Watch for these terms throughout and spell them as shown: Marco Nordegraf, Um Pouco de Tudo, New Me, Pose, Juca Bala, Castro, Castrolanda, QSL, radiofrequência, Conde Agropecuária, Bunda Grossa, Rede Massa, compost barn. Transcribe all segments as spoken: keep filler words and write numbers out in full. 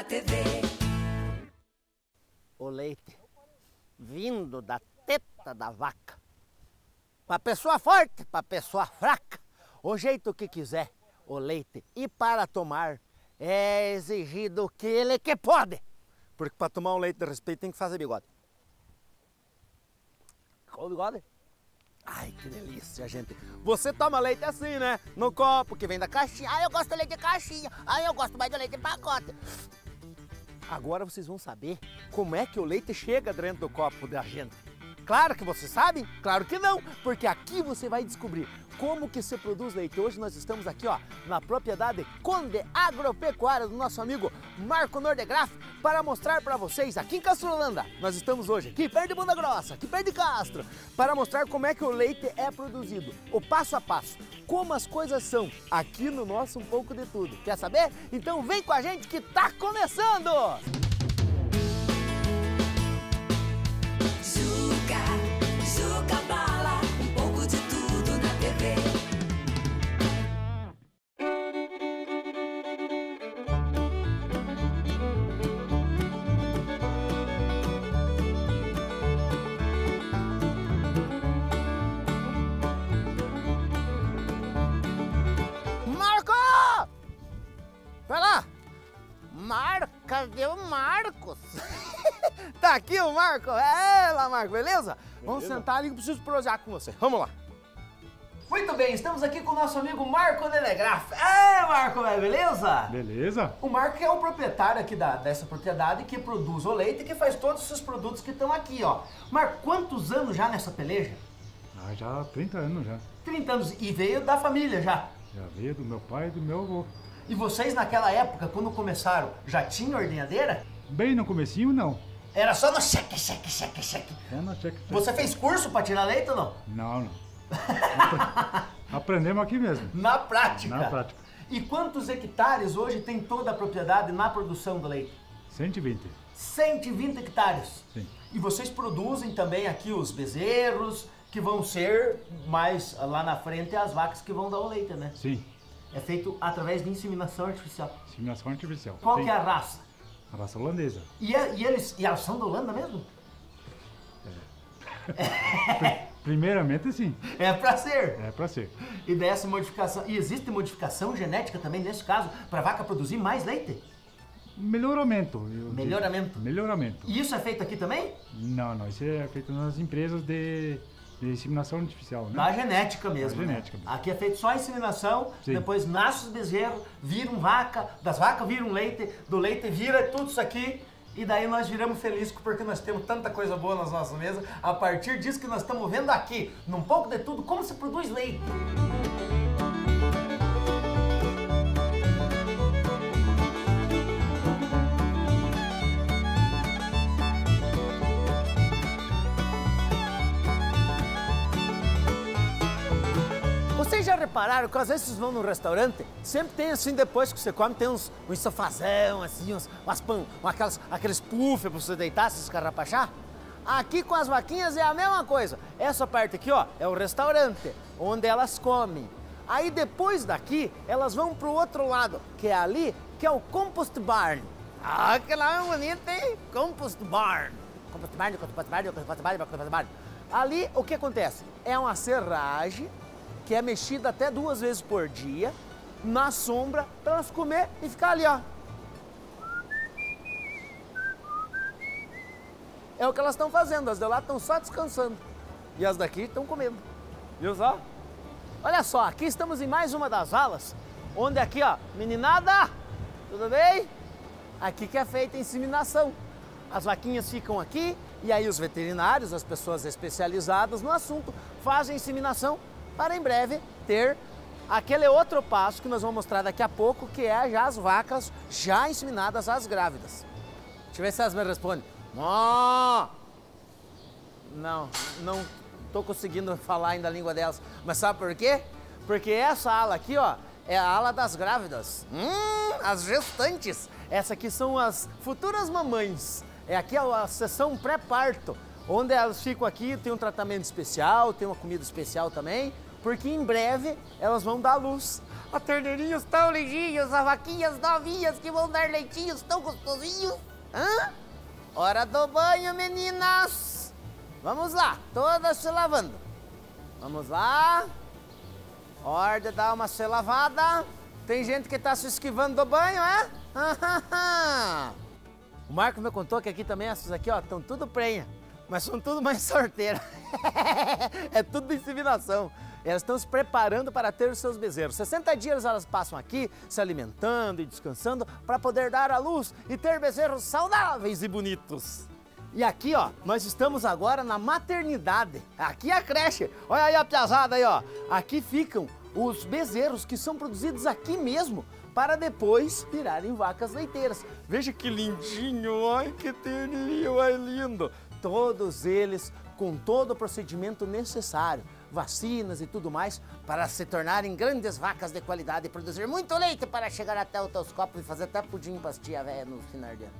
na T V. O leite vindo da teta da vaca. Para pessoa forte, para pessoa fraca, o jeito que quiser o leite. E para tomar é exigido que ele que pode. Porque para tomar um leite de respeito tem que fazer bigode. Ficou o bigode? Ai, que delícia, gente. Você toma leite assim, né? No copo que vem da caixinha. Ah, eu gosto de leite de caixinha. Ah, eu gosto mais de leite de pacote. Agora vocês vão saber como é que o leite chega dentro do copo da gente. Claro que você sabe? Claro que não, porque aqui você vai descobrir como que se produz leite. Hoje nós estamos aqui, ó, na propriedade Conde Agropecuária do nosso amigo Marco Nordegraf para mostrar para vocês aqui em Castrolanda. Nós estamos hoje aqui perto de Bunda Grossa, aqui perto de Castro, para mostrar como é que o leite é produzido, o passo a passo, como as coisas são aqui no nosso Um Pouco de Tudo. Quer saber? Então vem com a gente que tá começando! Juca, Juca Bala, um pouco de tudo na T V. Marco! Vai lá! Marca, deu Marcos! Tá aqui o Marco. É lá, Marco, beleza? beleza? Vamos sentar ali que eu preciso prosear com você. Vamos lá. Muito bem, estamos aqui com o nosso amigo Marco Nordegraf. É, Marco, beleza? Beleza. O Marco é o proprietário aqui da, dessa propriedade que produz o leite e que faz todos esses produtos que estão aqui, ó. Marco, quantos anos já nessa peleja? Ah, já há trinta anos já. trinta anos. E veio da família já? Já veio do meu pai e do meu avô. E vocês naquela época, quando começaram, já tinham ordenhadeira? Bem no comecinho, não. Era só no cheque, cheque, cheque, cheque. É no cheque, cheque. Você fez curso para tirar leite ou não? Não, não. Aprendemos aqui mesmo. Na prática. Na prática. E quantos hectares hoje tem toda a propriedade na produção do leite? cento e vinte. cento e vinte hectares? Sim. E vocês produzem também aqui os bezerros, que vão ser mais lá na frente as vacas que vão dar o leite, né? Sim. É feito através de inseminação artificial. Inseminação artificial. Qual Sim. que é a raça? A raça holandesa. E, e eles e elas são da Holanda mesmo? É. Primeiramente, sim. É pra ser. É pra ser. E dessa modificação... E existe modificação genética também, nesse caso, pra vaca produzir mais leite? Melhoramento. Melhoramento? Digo. Melhoramento. E isso é feito aqui também? Não, não. Isso é feito nas empresas de... de inseminação artificial, né? Da genética mesmo, da genética mesmo. Aqui é feito só a inseminação, Sim. depois nasce os bezerros, viram vaca, das vacas viram leite, do leite vira tudo isso aqui, e daí nós viramos felizes porque nós temos tanta coisa boa nas nossas mesas, a partir disso que nós estamos vendo aqui, num pouco de tudo, como se produz leite. Repararam que às vezes vocês vão num restaurante, sempre tem assim, depois que você come, tem uns, uns sofazão, assim, uns, umas pão, aquelas, aqueles puffs pra você deitar, se escarrapachar. Aqui com as vaquinhas é a mesma coisa. Essa parte aqui, ó, é o restaurante, onde elas comem. Aí depois daqui, elas vão pro outro lado, que é ali, que é o compost barn. Ah, que lá é bonito, hein? Compost barn. Compost barn, compost barn, compost barn, compost barn. Ali, o que acontece? É uma serragem que é mexida até duas vezes por dia, na sombra, para elas comer e ficar ali, ó. É o que elas estão fazendo, as de lá estão só descansando. E as daqui estão comendo. Viu só? Olha só, aqui estamos em mais uma das alas, onde aqui, ó, meninada, tudo bem? Aqui que é feita a inseminação. As vaquinhas ficam aqui, e aí os veterinários, as pessoas especializadas no assunto, fazem a inseminação para em breve ter aquele outro passo que nós vamos mostrar daqui a pouco, que é já as vacas já inseminadas às grávidas. Deixa eu ver se elas me respondem. Oh! Não, não estou conseguindo falar ainda a língua delas. Mas sabe por quê? Porque essa ala aqui, ó, é a ala das grávidas. Hum, as gestantes. Essa aqui são as futuras mamães. É aqui a sessão pré-parto, onde elas ficam aqui, tem um tratamento especial, tem uma comida especial também. porque em breve elas vão dar luz. A terneirinhos tão lindinhos, as vaquinhas novinhas que vão dar leitinhos tão gostosinhos. Hã? Hora do banho, meninas! Vamos lá, todas se lavando. Vamos lá. Hora de dar uma se lavada. Tem gente que tá se esquivando do banho, é? O Marco me contou que aqui também essas aqui, ó, estão tudo prenha, mas são tudo mais sorteira. É tudo de inseminação. Elas estão se preparando para ter os seus bezerros. sessenta dias elas passam aqui, se alimentando e descansando, para poder dar à luz e ter bezerros saudáveis e bonitos. E aqui, ó, nós estamos agora na maternidade. Aqui é a creche. Olha aí a piazada aí, ó. Aqui ficam os bezerros que são produzidos aqui mesmo, para depois virarem vacas leiteiras. Veja que lindinho, ai que terninho, ai lindo. Todos eles com todo o procedimento necessário, vacinas e tudo mais, para se tornarem grandes vacas de qualidade e produzir muito leite para chegar até o toscopo e fazer até pudim pastia velha no final de ano.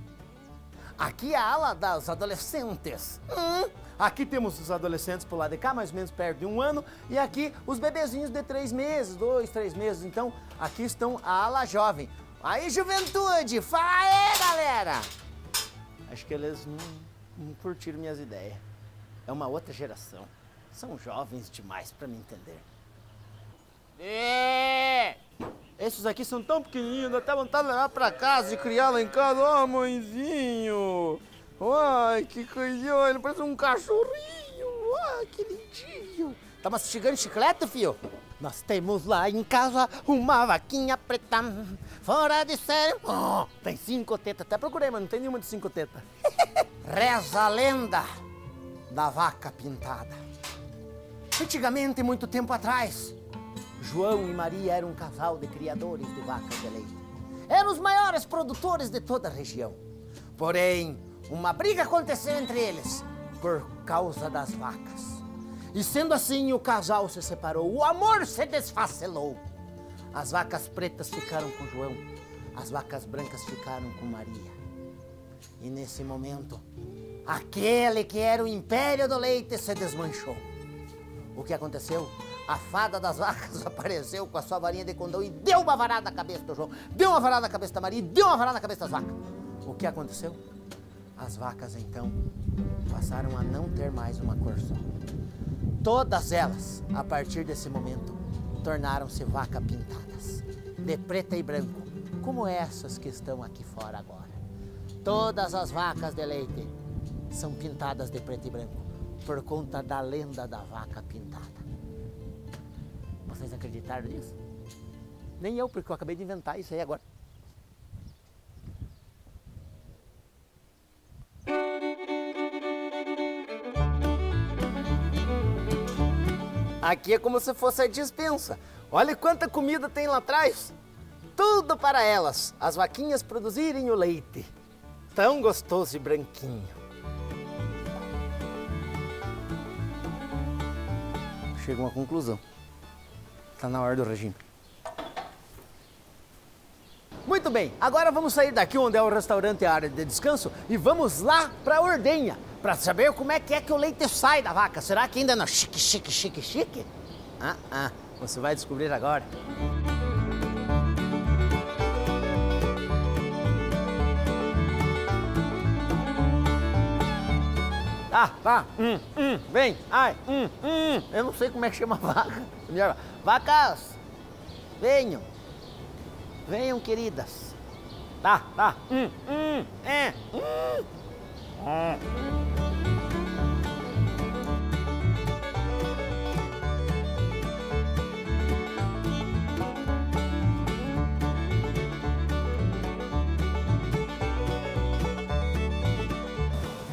Aqui é a ala das adolescentes. Hum, aqui temos os adolescentes por lá de cá, mais ou menos perto de um ano. E aqui os bebezinhos de três meses, dois, três meses. Então, aqui estão a ala jovem. Aí, juventude! Fala aí, galera! Acho que eles não, não curtiram minhas ideias. É uma outra geração. São jovens demais pra me entender. É. Esses aqui são tão pequenininhos, dá até vontade de levar pra casa e criar lá em casa. Ó, oh, mãezinho! Ai, oh, que coisinha! Ele parece um cachorrinho! Ai, oh, que lindinho! Tá mastigando chiclete, fio? Nós temos lá em casa uma vaquinha preta, fora de sério. Oh, tem cinco tetas. Até procurei, mas não tem nenhuma de cinco tetas. Reza a lenda da vaca pintada. Antigamente, muito tempo atrás, João e Maria eram um casal de criadores de vacas de leite. Eram os maiores produtores de toda a região. Porém, uma briga aconteceu entre eles por causa das vacas. E sendo assim, o casal se separou, o amor se desfacelou. As vacas pretas ficaram com João, as vacas brancas ficaram com Maria. E nesse momento, aquele que era o império do leite se desmanchou. O que aconteceu? A fada das vacas apareceu com a sua varinha de condão e deu uma varada na cabeça do João, deu uma varada na cabeça da Maria e deu uma varada na cabeça das vacas. O que aconteceu? As vacas, então, passaram a não ter mais uma cor só. Todas elas, a partir desse momento, tornaram-se vacas pintadas, de preta e branco, como essas que estão aqui fora agora. Todas as vacas de leite são pintadas de preto e branco, por conta da lenda da vaca pintada. Vocês acreditaram nisso? Nem eu, porque eu acabei de inventar isso aí agora. Aqui é como se fosse a despensa. Olha quanta comida tem lá atrás. Tudo para elas, as vaquinhas produzirem o leite. Tão gostoso e branquinho. Chega a uma conclusão. Tá na hora do regime. Muito bem, agora vamos sair daqui onde é o restaurante e a área de descanso e vamos lá para a ordenha, para saber como é que é que o leite sai da vaca. Será que ainda não? Chique, chique, chique, chique? Ah, ah, você vai descobrir agora. Ah, vá, hum, hum, vem, ai, hum, hum. Eu não sei como é que chama a vaca. Vacas, venham. Venham, queridas. Tá, tá, hum, hum, é, hum. Ah.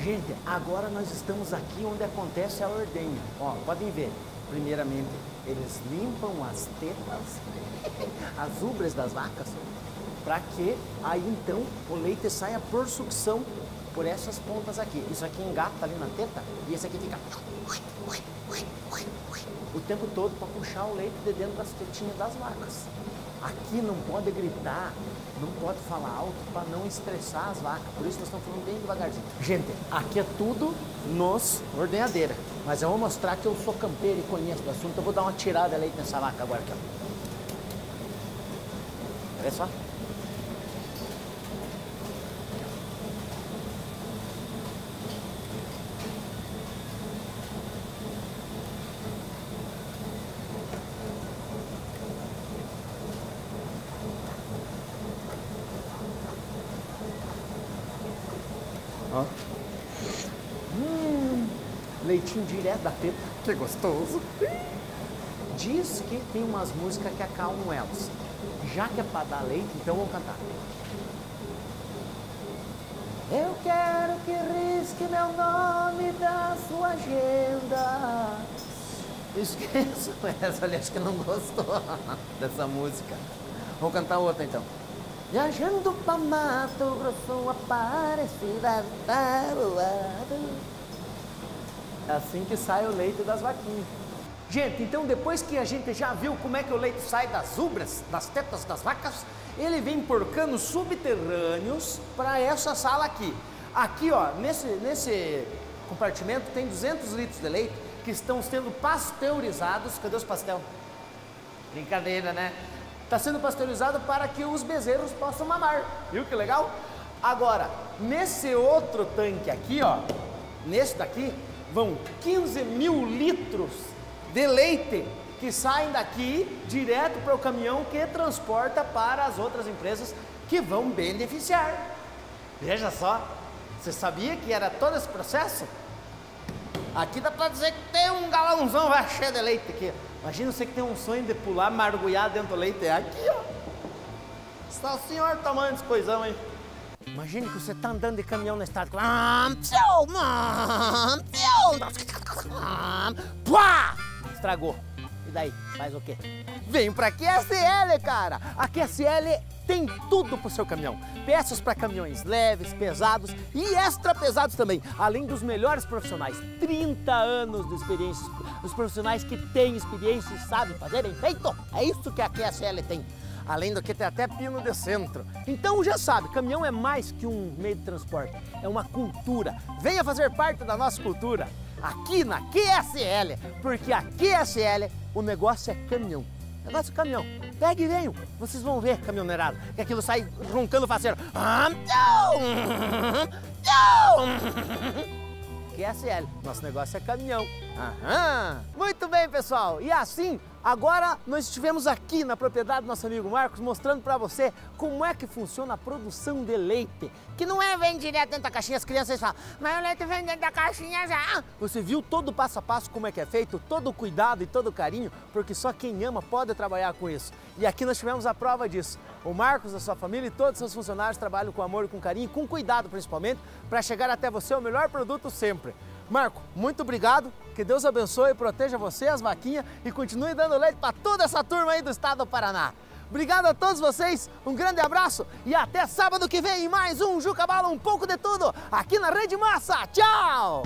Gente, agora nós estamos aqui onde acontece a ordenha. Ó, podem ver. Primeiramente, eles limpam as tetas, as ubres das vacas, para que aí então o leite saia por sucção por essas pontas aqui. Isso aqui engata ali na teta e esse aqui fica o tempo todo para puxar o leite de dentro das tetinhas das vacas. Aqui não pode gritar, não pode falar alto para não estressar as vacas. Por isso nós estamos falando bem devagarzinho. Gente, aqui é tudo nos ordenhadeira. Mas eu vou mostrar que eu sou campeiro e conheço do assunto. Eu vou dar uma tirada de leite nessa vaca agora aqui, ó. Olha só. Hum, leitinho direto da teta. Que gostoso. Diz que tem umas músicas que acalmam elas. Já que é pra dar leite, então vamos cantar. Eu quero que risque meu nome da sua agenda. Esqueço essa, olha, acho que não gostou dessa música. Vamos cantar outra então. Viajando pra Mato Grosso, Aparecida, Taruado. É assim que sai o leite das vaquinhas. Gente, então depois que a gente já viu como é que o leite sai das ubras, das tetas das vacas, ele vem por canos subterrâneos para essa sala aqui. Aqui, ó, nesse, nesse compartimento tem duzentos litros de leite que estão sendo pasteurizados. Cadê os pastel? Brincadeira, né? Está sendo pasteurizado para que os bezerros possam mamar. Viu que legal? Agora, nesse outro tanque aqui, ó, nesse daqui, vão quinze mil litros de leite que saem daqui direto para o caminhão que transporta para as outras empresas que vão beneficiar. Veja só, você sabia que era todo esse processo? Aqui dá para dizer que tem um galãozão vai cheio de leite aqui. Imagina você que tem um sonho de pular, mergulhar dentro do leite. É aqui, ó. Está o senhor tamanho desse coisão, hein? Imagine que você tá andando de caminhão na estrada. Estragou. E daí? Faz o quê? Vem pra Q S L, cara! A Q S L tem tudo pro seu caminhão. Peças para caminhões leves, pesados e extra pesados também. Além dos melhores profissionais, trinta anos de experiência. Os profissionais que têm experiência e sabem fazer bem feito. É isso que a Q S L tem. Além do que tem até pino de centro. Então já sabe, caminhão é mais que um meio de transporte. É uma cultura. Venha fazer parte da nossa cultura. Aqui na Q S L. Porque a Q S L, o negócio é caminhão. O negócio é caminhão. Pegue e venham. Vocês vão ver, caminhoneirado, que aquilo sai roncando faceiro. Q S L. Nosso negócio é caminhão. Aham. Muito bem, pessoal. E assim, agora nós estivemos aqui na propriedade do nosso amigo Marcos, mostrando para você como é que funciona a produção de leite. Que não é vem direto dentro da caixinha, as crianças falam, mas o leite vem dentro da caixinha já. Você viu todo o passo a passo como é que é feito, todo o cuidado e todo o carinho, porque só quem ama pode trabalhar com isso. E aqui nós tivemos a prova disso. O Marcos, a sua família e todos os seus funcionários trabalham com amor, com carinho, com cuidado principalmente, para chegar até você o melhor produto sempre. Marco, muito obrigado, que Deus abençoe e proteja você, as vaquinhas e continue dando leite para toda essa turma aí do estado do Paraná. Obrigado a todos vocês, um grande abraço e até sábado que vem em mais um Juca Bala, um pouco de tudo, aqui na Rede Massa. Tchau!